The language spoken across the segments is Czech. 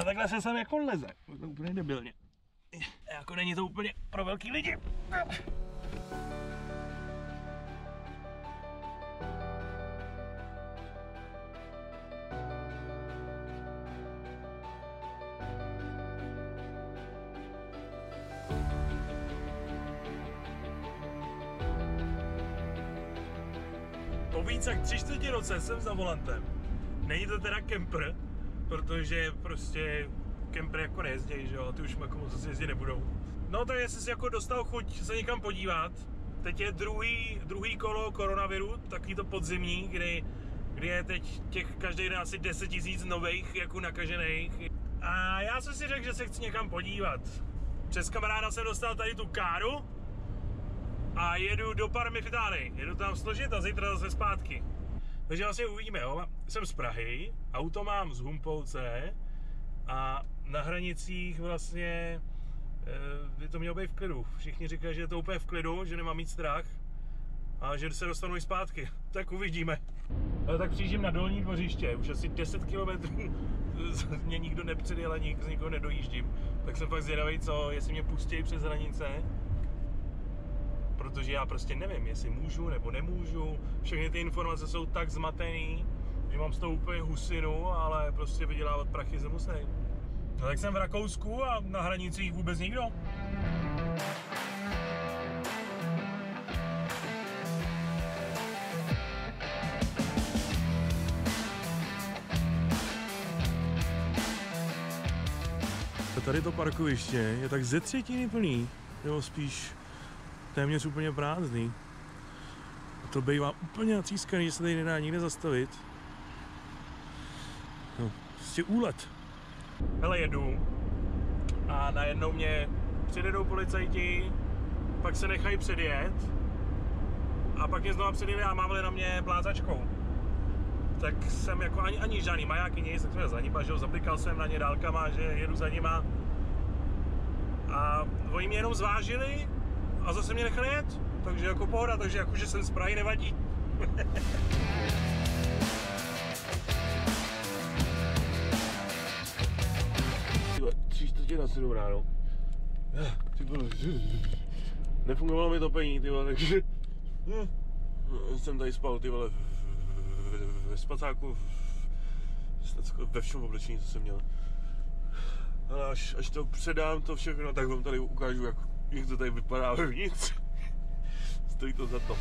A takhle se sem jako leze. To úplně debilně. Jako není to úplně pro velký lidi. Po víc jak 3/4 roce jsem za volantem. Není to teda kempr, protože prostě kempry jako nejezdějí, že jo, a ty už jako moc jezdit nebudou. No tak jestli jsi jako dostal chuť se někam podívat, teď je druhý kolo koronaviru, takový to podzimní, kdy je teď těch každý den asi 10 000 nových jako nakažených. A já jsem si řekl, že se chci někam podívat. Přes kamaráda jsem dostal tady tu káru a jedu do Parmy v Itálii. Jedu tam složit a zítra zase zpátky. Takže vlastně uvidíme, jo. Jsem z Prahy, auto mám z Humpolce a na hranicích vlastně by to mělo být v klidu. Všichni říkají, že je to úplně v klidu, že nemám mít strach a že se dostanu i zpátky. Tak uvidíme. Ale tak přijíždím na Dolní Dvořiště, už asi 10 km mě nikdo nepředjel a z nikoho nedojíždím. Tak jsem fakt zvědavý, jestli mě pustí přes hranice. Protože já prostě nevím, jestli můžu nebo nemůžu. Všechny ty informace jsou tak zmatený, že mám z toho úplně husinu, ale prostě vydělávat prachy se musí. No tak jsem v Rakousku a na hranicích vůbec nikdo. Tady to parkoviště je tak ze 1/3 plný, nebo spíš téměř úplně prázdný. A to bývá úplně natřískaný, že se tady nedá nikde zastavit. No, prostě úlet. Hele, jedu a najednou mě předjedou policajti, pak se nechají předjet a pak mě znovu předjeli a mávali na mě blázačkou. Tak jsem jako ani žádný majáky nic, tak jsem za nima, že jo, zaplikal jsem na ně dálkama, že jedu za nima. A oni mě jenom zvážili a zase mě nechali jet, takže jako pohoda, takže jako, že jsem z Prahy, nevadí. Tyba, 6:45 ráno. Nefungovalo mi topení, tyba, takže jsem tady spal, ty vole, ve spacáku, ve všem oblečení, co jsem měl. Ale až to předám to všechno, tak vám tady ukážu, jak to tady vypadá vevnitř. Stojí to za to.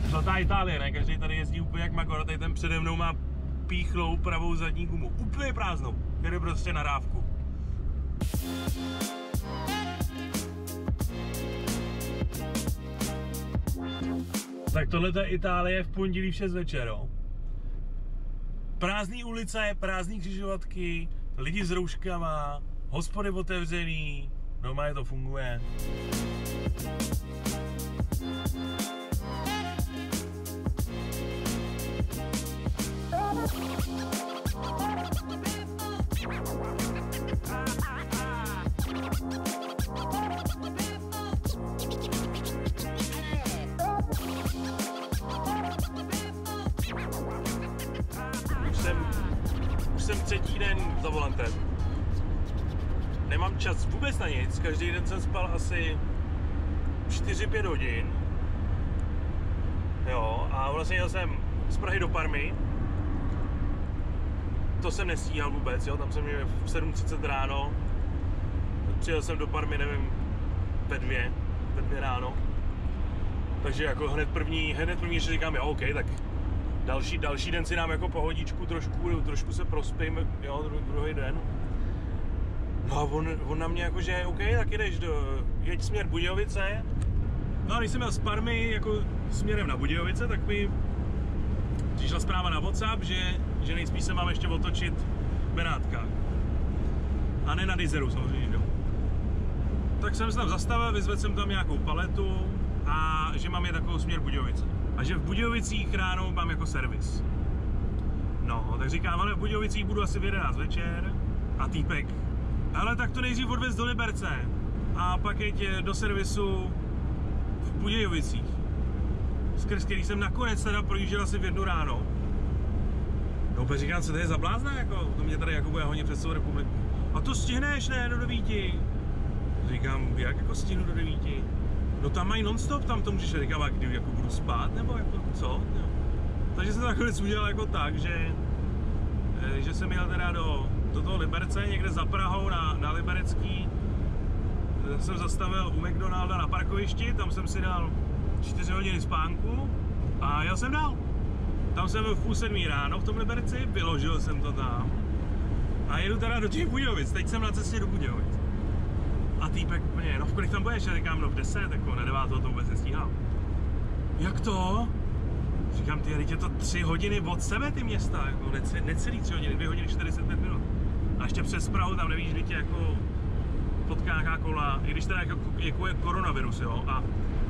Zlatá Itálie, ne? Každý tady jezdí úplně jak Magor, tady ten přede mnou má píchlou pravou zadní gumu, úplně prázdnou, jede prostě na rávku. Tak tohle je Itálie v pondělí v 6 večer. Prázdné ulice, prázdné křižovatky, lidi s rouškama, hospody otevřený, normálně to funguje. Už jsem třetí den za volantem. Nemám čas vůbec na nic, každý den jsem spal asi 4-5 hodin. Jo, a vlastně jel jsem z Prahy do Parmy. To jsem nestíhal vůbec, jo, tam jsem měl v 7:30 ráno. Přijel jsem do Parmy, nevím, ve dvě ráno. Takže jako hned první, že říkám, jo, OK, tak další den si dám jako pohodičku, trošku se prospím, jo, druhý den. No a on na mě jako, že OK, tak jeď směr Budějovice. No a když jsem jel z Parmy jako směrem na Budějovice, tak mi přišla zpráva na WhatsApp, že nejspíš se mám ještě otočit v Benátkách. A ne na Dizeru samozřejmě, jo. Tak jsem se tam zastavil, vyzvedl jsem tam nějakou paletu a že mám je takovou směr Budějovice. A že v Budějovicích ráno mám jako servis. No, tak říkám, ale v Budějovicích budu asi v 11 večer a týpek Ale tak to nejdřív odvez do Liberce a pak jeď do servisu v Budějovicích, skrz který jsem nakonec teda projížděl asi v 1 ráno. No úplně říkám, co to je za blázna, jako, to mě tady jako bude honit přes celou republiku. A to stihneš, ne, do 9. Říkám, jak jako stihnu do 9? No tam mají non-stop, tam to můžeš říkat, kdy jako budu spát, nebo jako co? No. Takže jsem to nakonec udělal jako tak, že jsem jel teda do toho Liberce, někde za Prahou na Liberecký. Jsem zastavil u McDonalda na parkovišti, tam jsem si dal 4 hodiny spánku a jel jsem dál. Tam jsem byl v 6:30 ráno v tom Liberci, vyložil jsem to tam. A jedu teda do těch Budějovic, teď jsem na cestě do Budějovic. A týpek úplně, no v kolik tam budeš? Já říkám, no v 10, jako na 9 to vůbec nestíhám. Jak to? Říkám, ty, je to 3 hodiny od sebe ty města, jako necelý 3 hodiny, 2 hodiny 45 minut. A ještě přes Prahu, tam nevíš, kdy tě jako potká nějaká kola, i když teda jako je koronavirus, jo. A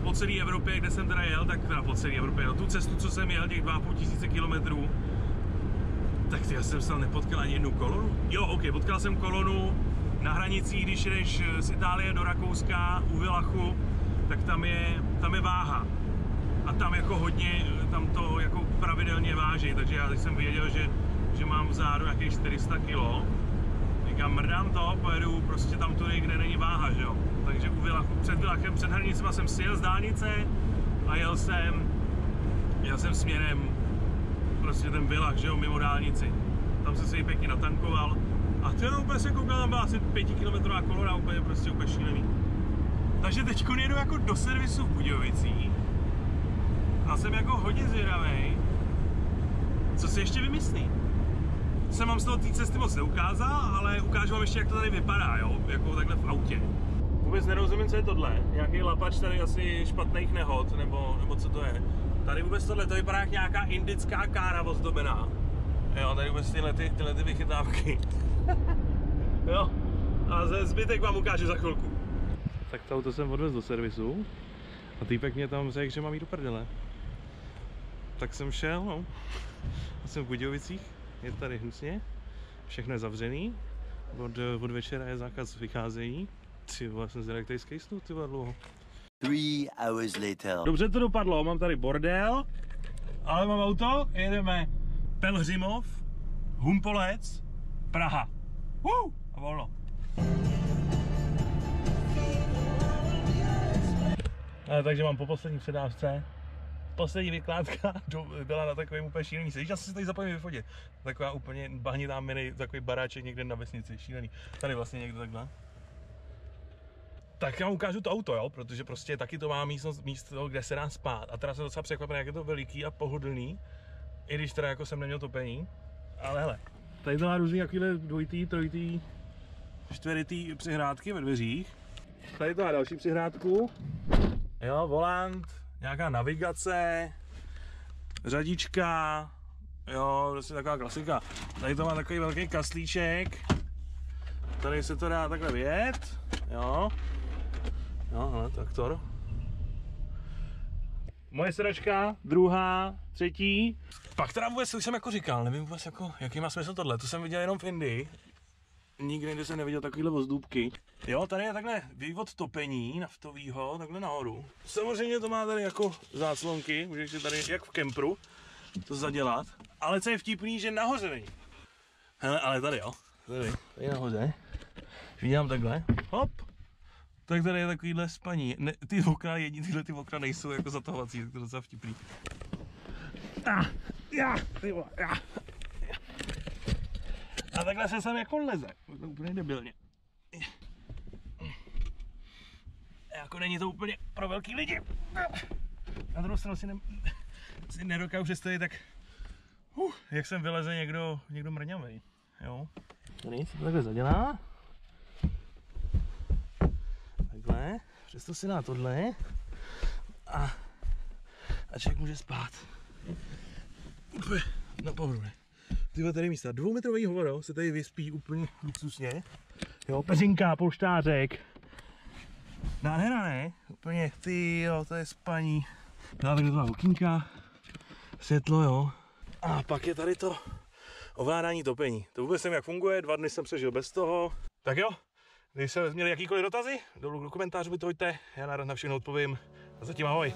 po celé Evropě, kde jsem teda jel, tak teda po celé Evropě, no, tu cestu, co jsem jel, těch 2500 kilometrů, tak já jsem se nepotkal ani jednu kolonu. Jo, ok, potkal jsem kolonu na hranicích, když jdeš z Itálie do Rakouska, u Villachu, tak tam je váha. A tam jako hodně, tam to jako pravidelně váží, takže já jsem věděl, že mám v zádu nějakých 400 kg. Říkám, mrdám to, pojedu prostě tam tudy, kde není váha, že jo. Takže u Villachu, před Villachem, před hranicema jsem sjel z dálnice a jel jsem směrem prostě ten Villach, že jo, mimo dálnici. Tam jsem se ji pěkně natankoval. A to úplně se koukal, tam byla asi 5-kilometrová kolona, úplně prostě úplně šílený. Takže teď jedu jako do servisu v Budějovicích. A jsem jako hodně zvědavej, co si ještě vymyslí. Jsem vám z toho té cesty moc neukázal, ale ukážu vám ještě, jak to tady vypadá, jo, jako takhle v autě. Vůbec nerozumím, co je tohle, nějaký lapač tady asi špatných nehod, nebo co to je. Tady vůbec tohle, to vypadá jak nějaká indická kára ozdobená. Jo, tady vůbec tyhle ty vychytávky. Jo, a zbytek vám ukážu za chvilku. Tak to auto jsem odvez do servisu a týpek mě tam řekl, že mám jít do prdele. Tak jsem šel, no. Jsem v Budějovicích, je tady hnusně, všechno je zavřený, od večera je zákaz vycházení. Ty vole, jsem zjel, jak tady skejsnul, ty vole, dlouho. 3 hours later. Dobře to dopadlo, mám tady bordel, ale mám auto, jedeme Pelhřimov, Humpolec, Praha. A volno. Takže mám po poslední předávce. Poslední vykládka byla na takovém úplně šílený místě. Já jsem si tady zapomněl vyfotit. Taková úplně bahnitá mini, takový baráček někde na vesnici, šílený. Tady vlastně někdo takhle. Tak já vám ukážu to auto, jo, protože prostě taky to má místo, kde se dá spát. A teda jsem docela překvapený, jak je to veliký a pohodlný. I když teda jako jsem neměl topení. Ale hele, tady to má různý takovýhle dvojitý, trojitý, čtveritý přihrádky ve dveřích. Tady to má další přihrádku. Jo, volant, nějaká navigace, řadička, jo, prostě taková klasika. Tady to má takový velký kaslíček, tady se to dá takhle vyjet, jo. Jo, hele, traktor. Moje sedačka, druhá, třetí. Pak teda vůbec, už jsem jako říkal, nevím vůbec jako, jaký má smysl tohle, to jsem viděl jenom v Indii. Nikdy jsem neviděl takovýhle vozdůbky. Jo, tady je takhle vývod topení naftovýho, takhle nahoru. Samozřejmě to má tady jako záclonky, můžeš si tady jak v kempru to zadělat. Ale co je vtipný, že nahoře není. Hele, ale tady jo, tady nahoře. Vidím takhle, hop. Tak tady je takovýhle spaní. Ne, ty okna, tyhle okna nejsou jako zatahovací, tak to je docela vtipný. A takhle se sem jako leze, to úplně debilně. Jako není to úplně pro velký lidi. Na druhou stranu si nedokážu představit, tak jak sem vyleze někdo mrňavej, jo. Tady se to takhle zadělá. Takhle, přesto si dá tohle a člověk může spát. Úplně na povrubě. Tyhle tady místa, 2metrový hovado se tady vyspí úplně luxusně. Jo, peřinka, polštářek. Nádhera, ne? Úplně, tyjo, to je spaní. Dále dva okýnka, světlo, jo. A pak je tady to ovládání topení. To vůbec nevím, jak funguje, 2 dny jsem přežil bez toho. Tak jo, Když jste měli jakýkoliv dotazy, dolů do komentářů vytvořte, já rád na všechno odpovím a zatím ahoj.